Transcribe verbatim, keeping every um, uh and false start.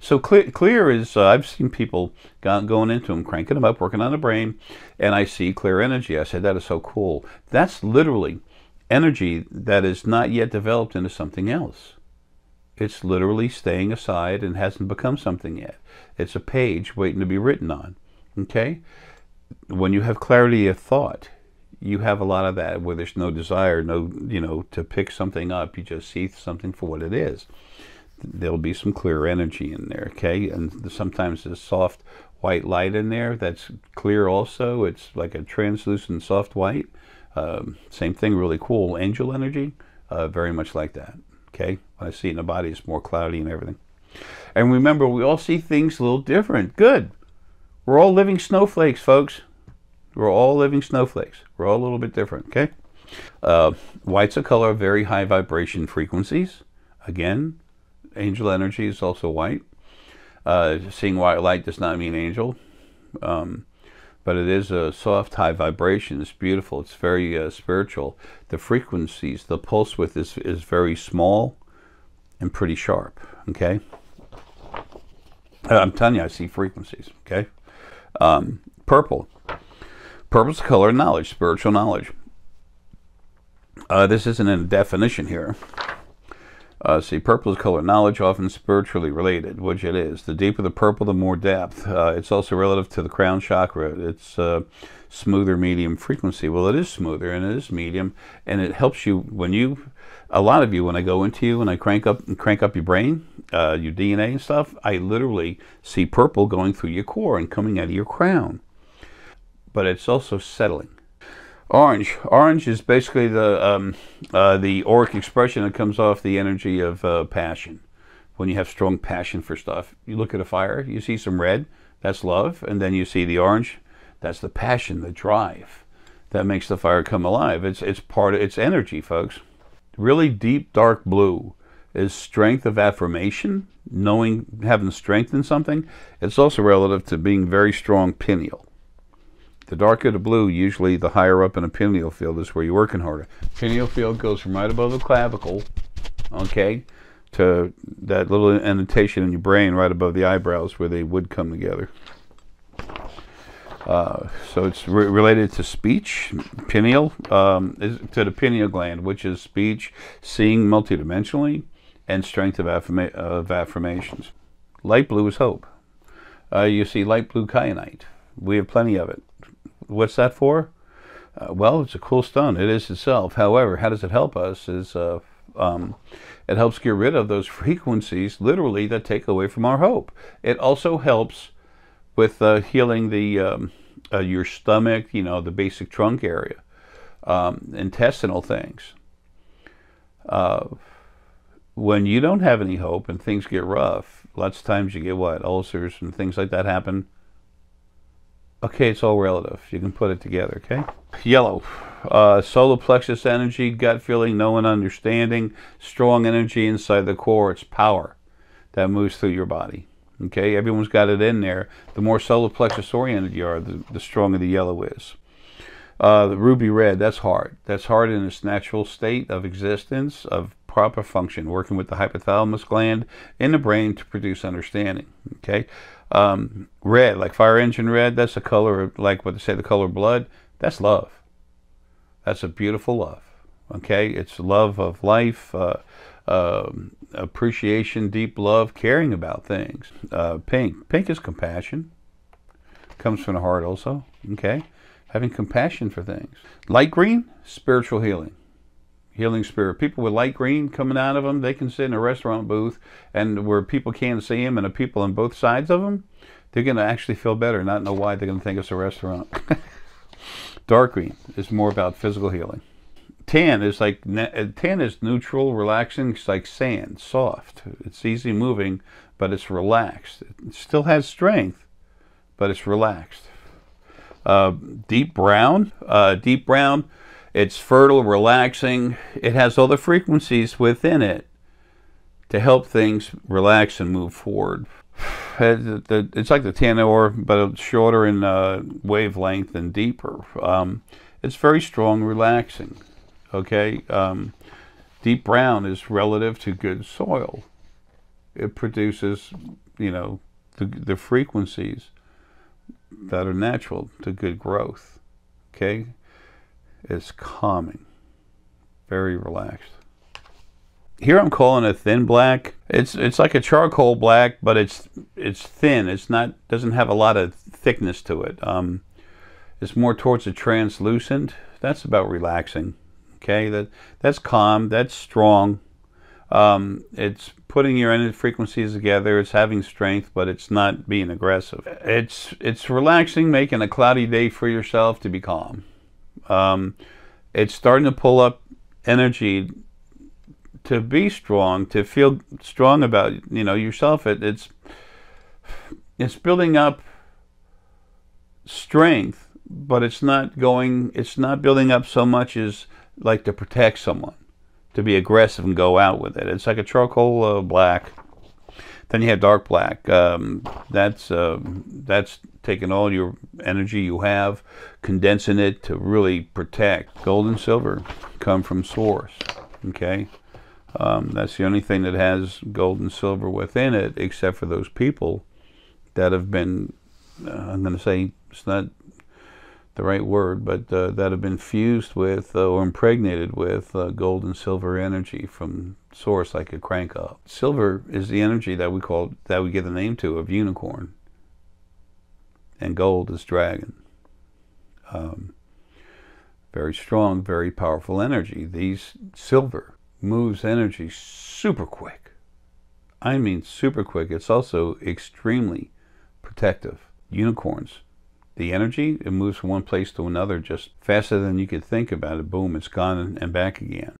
So clear, clear is, uh, I've seen people go, going into them, cranking them up, working on the brain, and I see clear energy. I said, that is so cool. That's literally energy that is not yet developed into something else. It's literally staying aside and hasn't become something yet. It's a page waiting to be written on, okay? When you have clarity of thought, you have a lot of that where there's no desire, no, you know, to pick something up. You just see something for what it is. There'll be some clear energy in there, okay? And sometimes there's soft white light in there that's clear also. It's like a translucent soft white. Um, same thing, really cool. Angel energy, uh, very much like that, okay? When I see it in the body, it's more cloudy and everything. And remember, we all see things a little different. Good. We're all living snowflakes, folks. We're all living snowflakes. We're all a little bit different, okay? Uh, whites of color, very high vibration frequencies. Again, angel energy is also white. Uh, seeing white light does not mean angel. Um, but it is a soft, high vibration. It's beautiful. It's very uh, spiritual. The frequencies, the pulse width is, is very small and pretty sharp, okay? I'm telling you, I see frequencies, okay? Um, purple. Purple's color knowledge, spiritual knowledge. Uh, this isn't in a definition here. Uh, see, purple is color knowledge, often spiritually related, which it is. The deeper the purple, the more depth. Uh, it's also relative to the crown chakra. It's uh, smoother medium frequency. Well, it is smoother and it is medium, and it helps you when you, a lot of you, when I go into you and I crank up and crank up your brain, uh, your D N A and stuff, I literally see purple going through your core and coming out of your crown. But it's also settling. Orange. Orange is basically the um, uh, the auric expression that comes off the energy of uh, passion. When you have strong passion for stuff, you look at a fire, you see some red, that's love, and then you see the orange, that's the passion, the drive, that makes the fire come alive. It's it's part of, it's energy, folks. Really deep dark blue is strength of affirmation, knowing, having strength in something. It's also relative to being very strong pineal. The darker the blue, usually the higher up in a pineal field is where you're working harder. Pineal field goes from right above the clavicle, okay, to that little indentation in your brain right above the eyebrows where they would come together. Uh, so it's re related to speech, pineal, um, is to the pineal gland, which is speech, seeing multidimensionally, and strength of, affirma of affirmations. Light blue is hope. Uh, you see light blue kyanite. We have plenty of it. What's that for? Uh, well, it's a cool stone. It is itself. However, how does it help us? Is uh, um, it helps get rid of those frequencies, literally, that take away from our hope. It also helps with uh, healing the um, uh, your stomach, you know, the basic trunk area, um, intestinal things. Uh, when you don't have any hope and things get rough, lots of times you get what? Ulcers and things like that happen. Okay, it's all relative. You can put it together, okay? Yellow, uh, solar plexus energy, gut feeling, knowing, understanding, strong energy inside the core. It's power that moves through your body, okay? Everyone's got it in there. The more solar plexus oriented you are, the, the stronger the yellow is. Uh, the ruby red, that's heart. That's heart in its natural state of existence, of proper function, working with the hypothalamus gland in the brain to produce understanding, okay? Um, red, like fire engine red, that's a color, like what they say, the color of blood. That's love. That's a beautiful love, okay? It's love of life, uh, uh, appreciation, deep love, caring about things. Uh, pink, pink is compassion. Comes from the heart also, okay? Having compassion for things. Light green, spiritual healing. Healing spirit. People with light green coming out of them, they can sit in a restaurant booth and where people can't see them and the people on both sides of them, they're going to actually feel better. Not know why they're going to think it's a restaurant. Dark green is more about physical healing. Tan is like, tan is neutral, relaxing. It's like sand, soft. It's easy moving, but it's relaxed. It still has strength, but it's relaxed. Uh, deep brown, uh, deep brown. It's fertile, relaxing. It has all the frequencies within it to help things relax and move forward. It's like the tan ore, but it's shorter in uh, wavelength and deeper. Um, it's very strong, relaxing, okay? Um, deep brown is relative to good soil. it produces, you know, the, the frequencies that are natural to good growth. Okay? It's calming. Very relaxed. Here I'm calling a thin black. It's it's like a charcoal black, but it's it's thin. It's not doesn't have a lot of thickness to it. Um, it's more towards a translucent. That's about relaxing. Okay, that that's calm. That's strong. Um, it's putting your energy frequencies together. It's having strength, but it's not being aggressive. It's it's relaxing, making a cloudy day for yourself to be calm. Um, it's starting to pull up energy to be strong, to feel strong about, you know, yourself. It, it's it's building up strength, but it's not going. It's not building up so much as like to protect someone, to be aggressive and go out with it. It's like a charcoal uh, black. Then you have dark black. Um, that's uh, that's taking all your energy you have, condensing it to really protect. Gold and silver come from source. Okay. Um, that's the only thing that has gold and silver within it, except for those people that have been, uh, I'm going to say, it's not the right word, but uh, that have been fused with uh, or impregnated with uh, gold and silver energy from source, like a crank up. Silver is the energy that we call, that we give the name to, of unicorn. And gold is dragon. Um, very strong, very powerful energy. These silver moves energy super quick. I mean super quick. It's also extremely protective. Unicorns, the energy, it moves from one place to another just faster than you could think about it. Boom, it's gone and back again.